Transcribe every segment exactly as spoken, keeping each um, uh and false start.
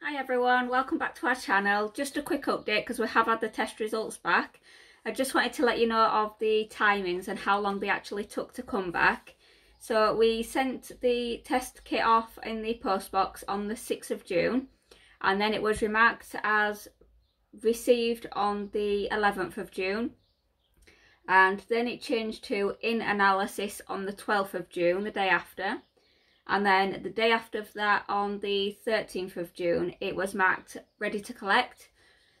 Hi everyone, welcome back to our channel. Just a quick update because we have had the test results back. I just wanted to let you know of the timings and how long they actually took to come back. So we sent the test kit off in the postbox on the sixth of June, and then it was remarked as received on the eleventh of June, and then it changed to in analysis on the twelfth of June, the day after. And then the day after that, on the thirteenth of June, it was marked ready to collect.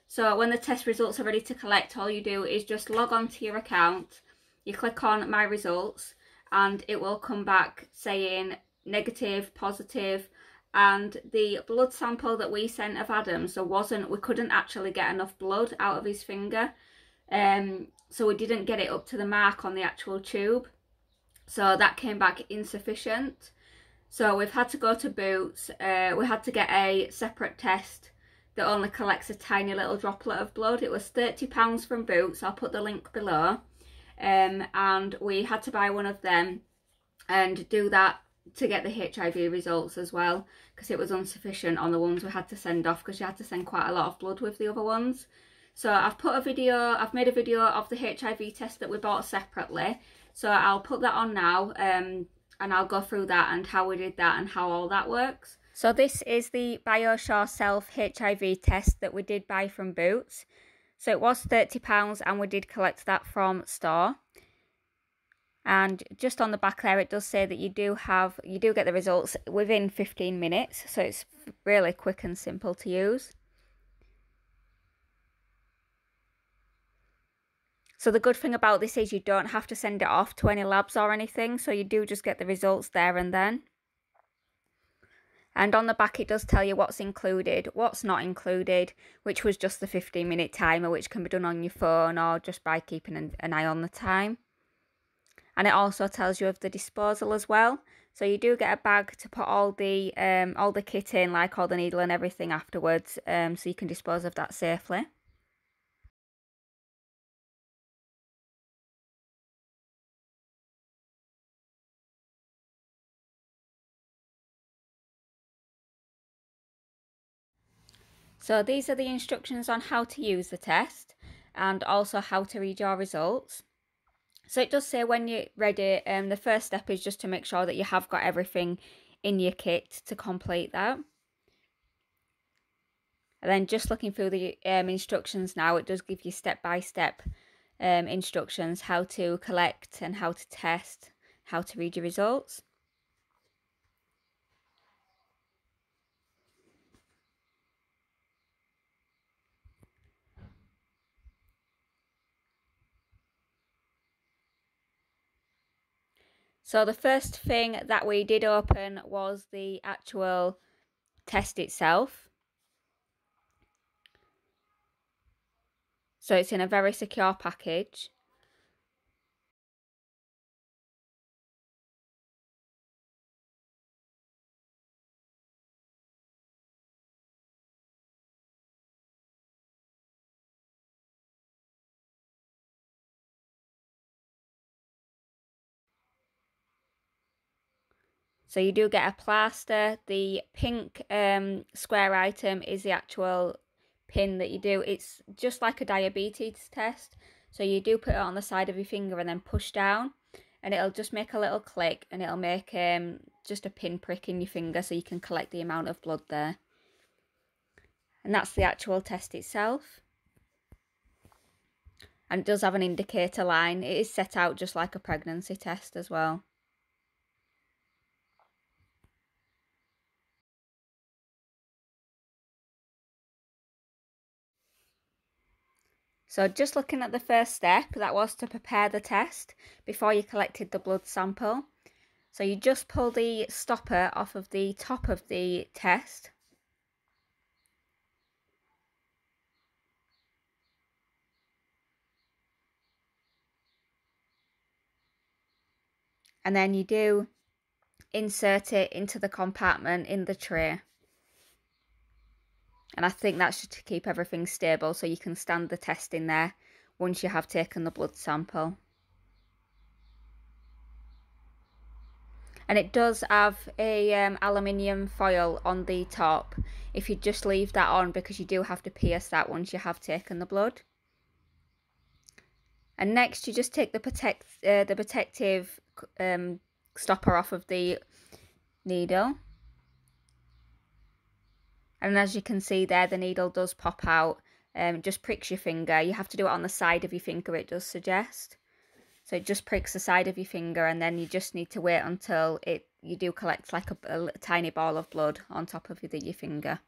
So when the test results are ready to collect, all you do is just log on to your account, you click on my results, and it will come back saying negative, positive, and the blood sample that we sent of Adam's, there wasn't, we couldn't actually get enough blood out of his finger, um, so we didn't get it up to the mark on the actual tube, so that came back insufficient. So we've had to go to Boots, uh, we had to get a separate test that only collects a tiny little droplet of blood. It was thirty pounds from Boots, I'll put the link below, um, and we had to buy one of them and do that to get the H I V results as well, because it was insufficient on the ones we had to send off, because you had to send quite a lot of blood with the other ones. So I've put a video, I've made a video of the H I V test that we bought separately, so I'll put that on now, um, and I'll go through that and how we did that and how all that works. So this is the Bioshaw self H I V test that we did buy from Boots. So it was thirty pounds and we did collect that from store. And just on the back there, it does say that you do have, you do get the results within fifteen minutes. So it's really quick and simple to use. So the good thing about this is you don't have to send it off to any labs or anything, so you do just get the results there and then. And on the back it does tell you what's included, what's not included, which was just the fifteen minute timer, which can be done on your phone or just by keeping an, an eye on the time. And it also tells you of the disposal as well, so you do get a bag to put all the um, all the kit in, like all the needle and everything afterwards, um, so you can dispose of that safely. So these are the instructions on how to use the test and also how to read your results. So it does say when you're ready, um, the first step is just to make sure that you have got everything in your kit to complete that. And then just looking through the um, instructions now, it does give you step-by-step um, instructions, how to collect and how to test, how to read your results. So the first thing that we did open was the actual test itself. So it's in a very secure package. So you do get a plaster. The pink um, square item is the actual pin that you do. It's just like a diabetes test. So you do put it on the side of your finger and then push down, and it'll just make a little click, and it'll make um, just a pin prick in your finger so you can collect the amount of blood there. And that's the actual test itself. And it does have an indicator line. It is set out just like a pregnancy test as well. So just looking at the first step, that was to prepare the test before you collected the blood sample. So you just pull the stopper off of the top of the test. And then you do insert it into the compartment in the tray. And I think that's just to keep everything stable so you can stand the test in there once you have taken the blood sample. and it does have a um, aluminium foil on the top if you just leave that on, because you do have to pierce that once you have taken the blood. And next you just take the protect uh, the protective um, stopper off of the needle, and as you can see there, the needle does pop out. Um, it just pricks your finger. You have to do it on the side of your finger, it does suggest. So it just pricks the side of your finger, and then you just need to wait until it you do collect like a, a, a tiny ball of blood on top of your, your finger.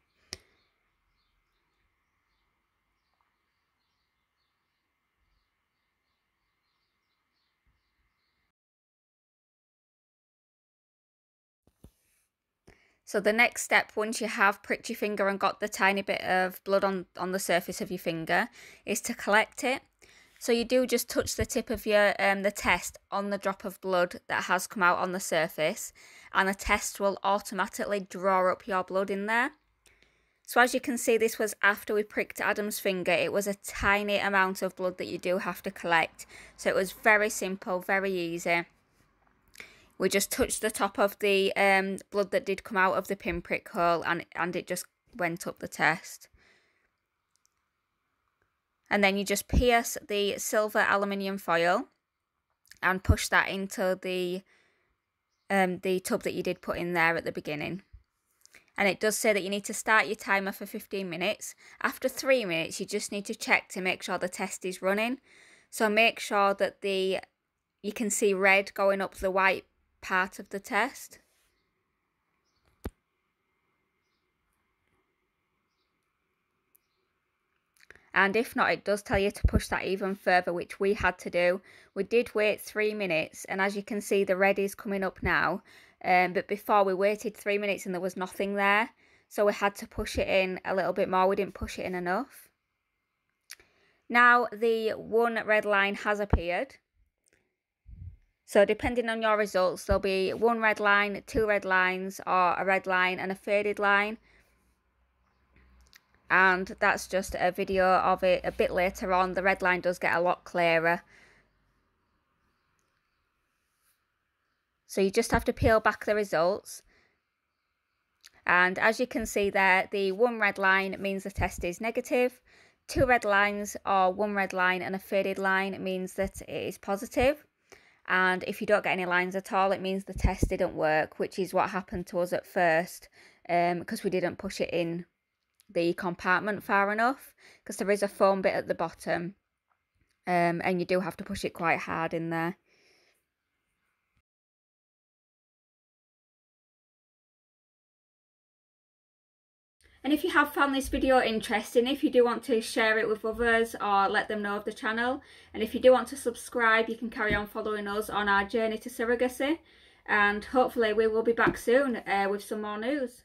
So the next step, once you have pricked your finger and got the tiny bit of blood on, on the surface of your finger, is to collect it. So you do just touch the tip of your um, the test on the drop of blood that has come out on the surface, and the test will automatically draw up your blood in there. So as you can see, this was after we pricked Adam's finger. It was a tiny amount of blood that you do have to collect. So it was very simple, very easy. We just touched the top of the um, blood that did come out of the pinprick hole, and, and it just went up the test. And then you just pierce the silver aluminium foil and push that into the, um, the tub that you did put in there at the beginning. And it does say that you need to start your timer for fifteen minutes. After three minutes, you just need to check to make sure the test is running. So make sure that the you can see red going up the white part of the test. And if not, it does tell you to push that even further, which we had to do. We did wait three minutes, and as you can see, the red is coming up now, um, but before we waited three minutes and there was nothing there, so we had to push it in a little bit more. We didn't push it in enough. Now the one red line has appeared. So depending on your results, there'll be one red line, two red lines, or a red line and a faded line. And that's just a video of it a bit later on. The red line does get a lot clearer. So you just have to peel back the results. And as you can see there, the one red line means the test is negative. Two red lines, or one red line and a faded line, means that it is positive. And if you don't get any lines at all, it means the test didn't work, which is what happened to us at first, um, because we didn't push it in the compartment far enough, because there is a foam bit at the bottom, um, and you do have to push it quite hard in there. And if you have found this video interesting, if you do want to share it with others or let them know of the channel, and if you do want to subscribe, you can carry on following us on our journey to surrogacy, and hopefully we will be back soon uh, with some more news.